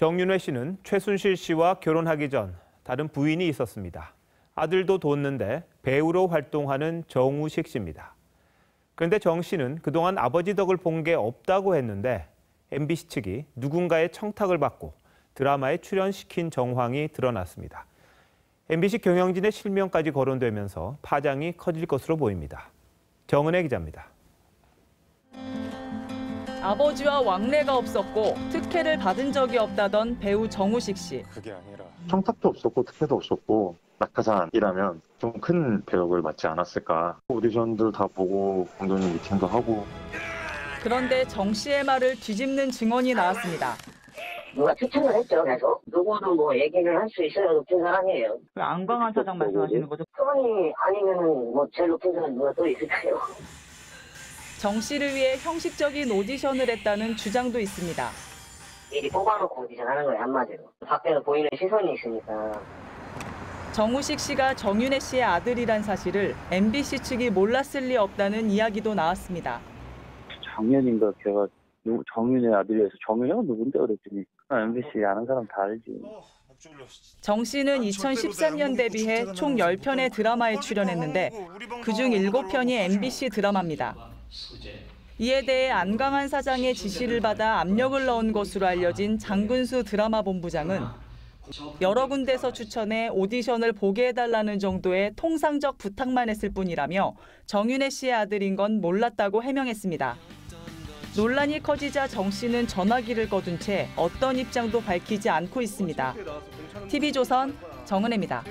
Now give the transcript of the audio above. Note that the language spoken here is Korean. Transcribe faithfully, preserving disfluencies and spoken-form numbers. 정윤회 씨는 최순실 씨와 결혼하기 전 다른 부인이 있었습니다. 아들도 뒀는데 배우로 활동하는 정우식 씨입니다. 그런데 정 씨는 그동안 아버지 덕을 본 게 없다고 했는데 엠비씨 측이 누군가의 청탁을 받고 드라마에 출연시킨 정황이 드러났습니다. 엠비씨 경영진의 실명까지 거론되면서 파장이 커질 것으로 보입니다. 정은혜 기자입니다. 아버지와 왕래가 없었고 특혜를 받은 적이 없다던 배우 정우식 씨. 그게 아니라 청탁도 없었고 특혜도 없었고 낙하산이라면 좀 큰 배역을 맡지 않았을까. 오디션들 다 보고 감독님 미팅도 하고. 그런데 정 씨의 말을 뒤집는 증언이 나왔습니다. 누가 추천을 했죠, 계속. 누구도 뭐 얘기를 할 수 있어야 높은 사람이에요. 안광한 사장 말씀하시는 거죠? 그분이 아니면 뭐 제일 높은 사람 누가 또 있을까요? 정 씨를 위해 형식적인 오디션을 했다는 주장도 있습니다. 미리 뽑아놓고 오디션하는 거예요, 한마디로. 밖에서 보이는 시선이 있으니까. 정우식 씨가 정윤혜 씨의 아들이란 사실을 엠비씨 측이 몰랐을 리 없다는 이야기도 나왔습니다. 작년인가 걔가 정윤혜 아들이어서 정윤혜가 누군데 그랬더니 엠비씨 아는 사람 다 알지. 정 씨는 이천십삼 년 대비해 총 열 편의 드라마에 출연했는데 그중 일곱 편이 엠비씨 드라마입니다. 이에 대해 안광한 사장의 지시를 받아 압력을 넣은 것으로 알려진 장근수 드라마 본부장은 여러 군데서 추천해 오디션을 보게 해달라는 정도의 통상적 부탁만 했을 뿐이라며 정윤혜 씨의 아들인 건 몰랐다고 해명했습니다. 논란이 커지자 정 씨는 전화기를 거둔 채 어떤 입장도 밝히지 않고 있습니다. 티비조선 정은혜입니다.